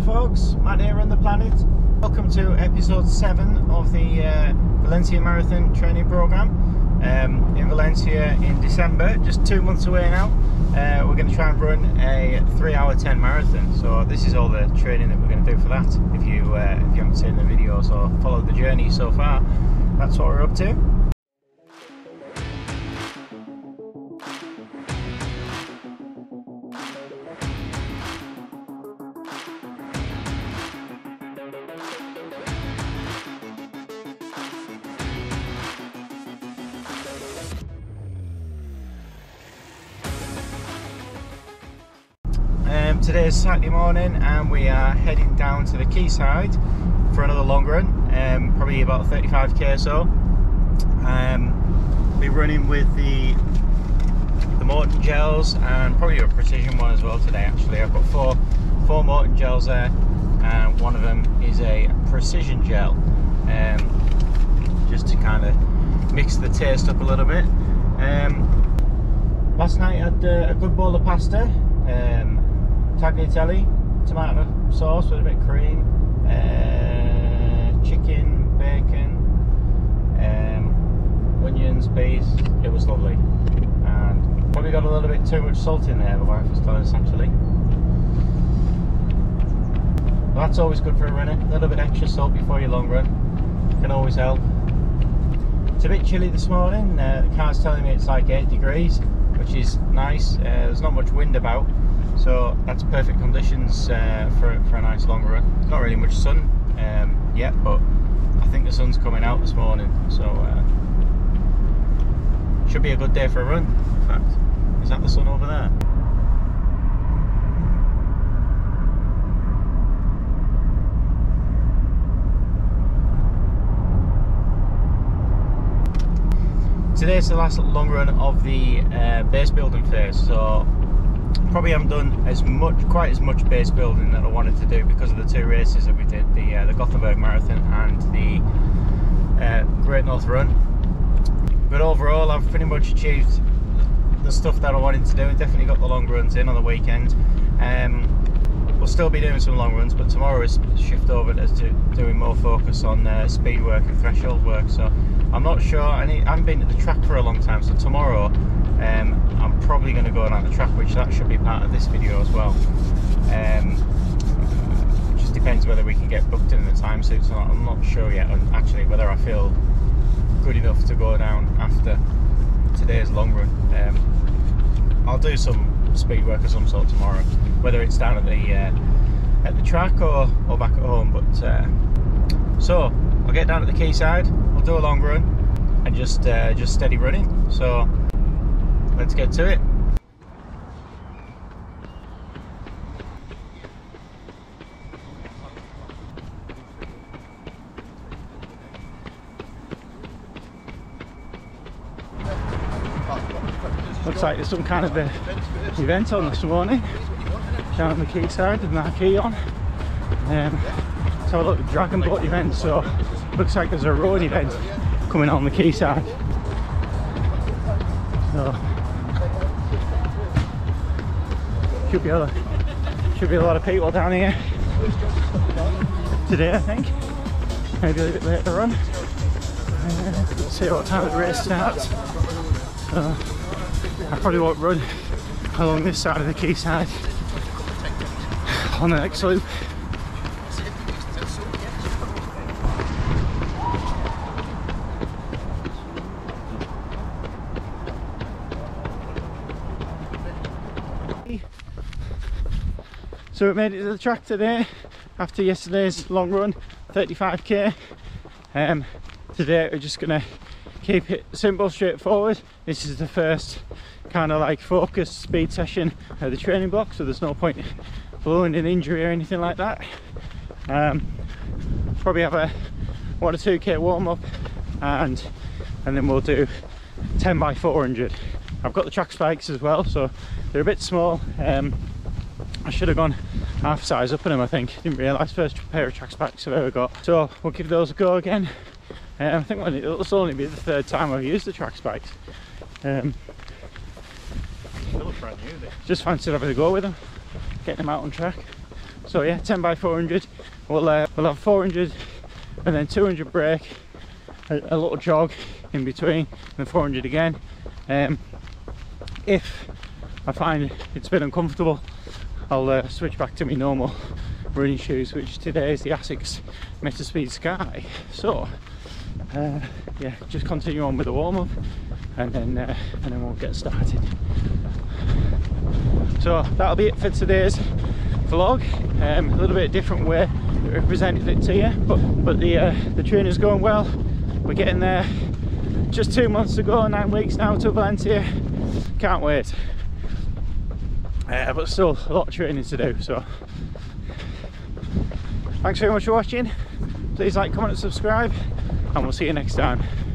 Hi folks, Matt here on The Planet. Welcome to episode 7 of the Valencia Marathon training programme in Valencia in December, just 2 months away now. We're going to try and run a 3:10 marathon, so this is all the training that we're going to do for that. If you haven't seen the videos or followed the journey so far, that's what we're up to. Today is Saturday morning and we are heading down to the quayside for another long run, probably about 35k or so. We're running with the Morton gels and probably a Precision one as well today actually. I've got four Morton gels there and one of them is a Precision gel, just to kind of mix the taste up a little bit. Last night I had a good bowl of pasta, Tagliatelle, tomato sauce with a bit of cream, chicken, bacon, onions, peas. It was lovely, and probably got a little bit too much salt in there, my wife was telling us actually. Well, that's always good for a runner, a little bit extra salt before your long run can always help. It's a bit chilly this morning, the car's telling me it's like 8 degrees, which is nice. There's not much wind about, so that's perfect conditions for a nice long run. There's not really much sun yet, but I think the sun's coming out this morning, so should be a good day for a run. In fact, is that the sun over there? Today's the last long run of the base building phase, so probably haven't done quite as much base building that I wanted to do because of the two races that we did, the Gothenburg Marathon and the Great North Run. But overall I've pretty much achieved the stuff that I wanted to do. I definitely got the long runs in on the weekend. We'll still be doing some long runs, but tomorrow is shift over to doing more focus on speed work and threshold work, so I'm not sure. I haven't been to the track for a long time, so tomorrow I'm probably going to go down the track, which that should be part of this video as well. It just depends whether we can get booked in the time suits or not. I'm not sure yet, and actually whether I feel good enough to go down after today's long run. I'll do some speed work of some sort tomorrow, whether it's down at the track or back at home. But so I'll get down at the quayside, I'll do a long run, and just steady running. So let's get to it. Looks like there's some kind of event on this morning down at the quayside with marquee on. Let's have a look at the Dragon Boat event. So looks like there's a road event coming on the quayside. So should be a lot of people down here today, I think. Maybe a little bit later on. Let's see what time the race starts. I probably won't run along this side of the quayside on the next loop. So we made it to the track today after yesterday's long run, 35k. Today we're just going to keep it simple, straightforward. This is the first kind of like focused speed session at the training block, so there's no point blowing an injury or anything like that. Probably have a 1 or 2k warm up and then we'll do 10 by 400. I've got the track spikes as well, so they're a bit small. I should have gone half size up on them, I think. Didn't realise. First pair of track spikes I've ever got, so we'll give those a go again. I think it'll only be the third time I've used the track spikes. Still brand new, just fancied having a go with them, getting them out on track. So yeah, 10 by 400. We'll have 400 and then 200 break, a little jog in between, and 400 again. If I find it's a bit uncomfortable, I'll switch back to my normal running shoes, which today is the Asics MetaSpeed Sky. So yeah, just continue on with the warm-up, and then we'll get started. So that'll be it for today's vlog. A little bit different way that we presented it to you, but the train is going well. We're getting there. Just 2 months to go, 9 weeks now to Valencia. Can't wait. But still a lot of training to do. So thanks very much for watching. Please like, comment and subscribe, and we'll see you next time.